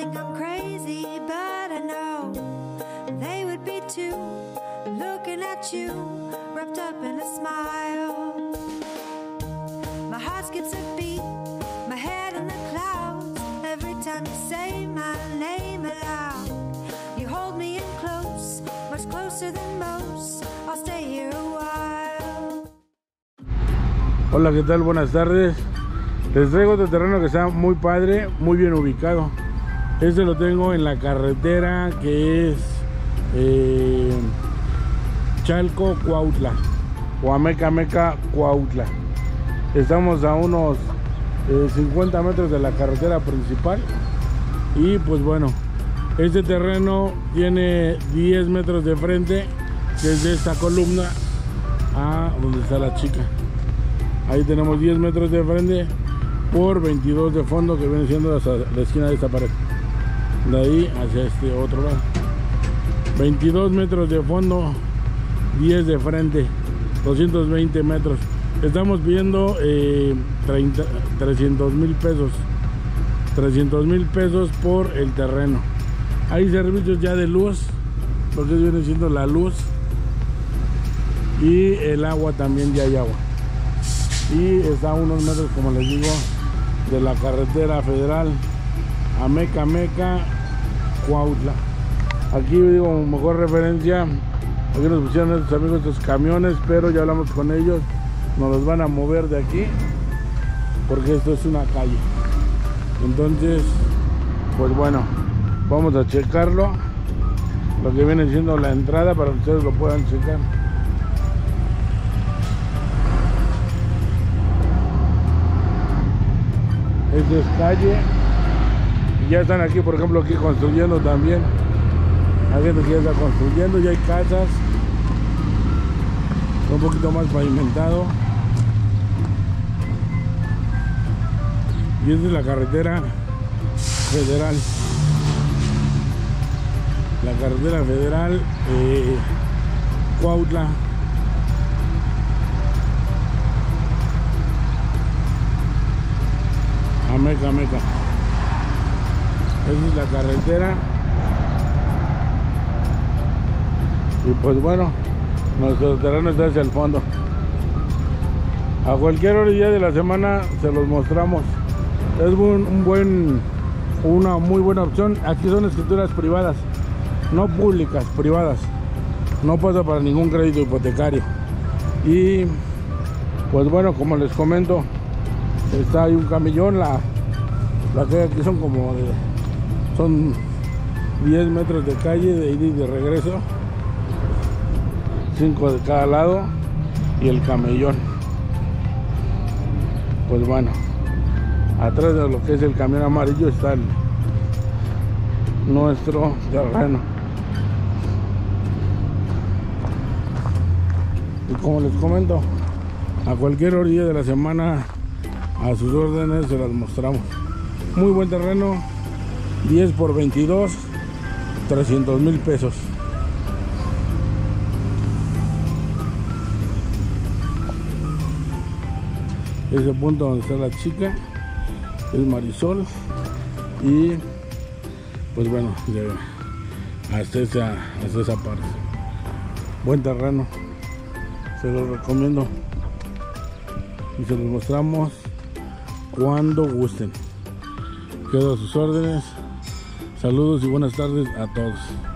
think I'm crazy, but I know they would be too, looking at you, wrapped up in a smile. My heart skips a beat, my head in the clouds, every time you say my name aloud. You hold me in close, much closer than most, I'll stay here a while. Hola, ¿qué tal? Buenas tardes. Les traigo este terreno que está muy padre, muy bien ubicado. Este lo tengo en la carretera que es Chalco, Cuautla, o AMECAMECA, Cuautla. Estamos a unos 50 metros de la carretera principal. Y pues bueno, este terreno tiene 10 metros de frente desde esta columna a donde está la chica. Ahí tenemos 10 metros de frente por 22 de fondo, que viene siendo la esquina de esta pared, de ahí hacia este otro lado. 22 metros de fondo, 10 de frente, 220 metros. Estamos pidiendo 300 mil pesos, 300 mil pesos por el terreno. Hay servicios ya de luz, lo que viene siendo la luz y el agua, también ya hay agua. Y está a unos metros, como les digo, de la carretera federal AMECAMECA, Cuautla. Aquí digo, mejor referencia, aquí nos pusieron nuestros amigos estos camiones, pero ya hablamos con ellos, nos los van a mover de aquí, porque esto es una calle. Entonces, pues bueno, vamos a checarlo, lo que viene siendo la entrada, para que ustedes lo puedan checar. Esta es calle. Y ya están aquí, por ejemplo, aquí construyendo también. Hay gente que ya está construyendo, ya hay casas. Está un poquito más pavimentado. Y esta es la carretera federal. La carretera federal Cuautla. AMECAMECA. Esa es la carretera. Y pues bueno, nuestro terreno está hacia el fondo. A cualquier hora y día de la semana se los mostramos. Es una muy buena opción. Aquí son escrituras privadas, no públicas, privadas. No pasa para ningún crédito hipotecario. Y pues bueno, como les comento, está ahí un camellón, la calle aquí son como son 10 metros de calle de ida y de regreso, 5 de cada lado y el camellón. Pues bueno, atrás de lo que es el camión amarillo está nuestro terreno. Y como les comento, a cualquier hora de la semana, a sus órdenes, se las mostramos. Muy buen terreno, 10 por 22, 300 mil pesos. Ese punto donde está la chica es Marisol. Y pues bueno, hasta esa parte. Buen terreno, se los recomiendo. Y se los mostramos cuando gusten. Quedo a sus órdenes. Saludos y buenas tardes a todos.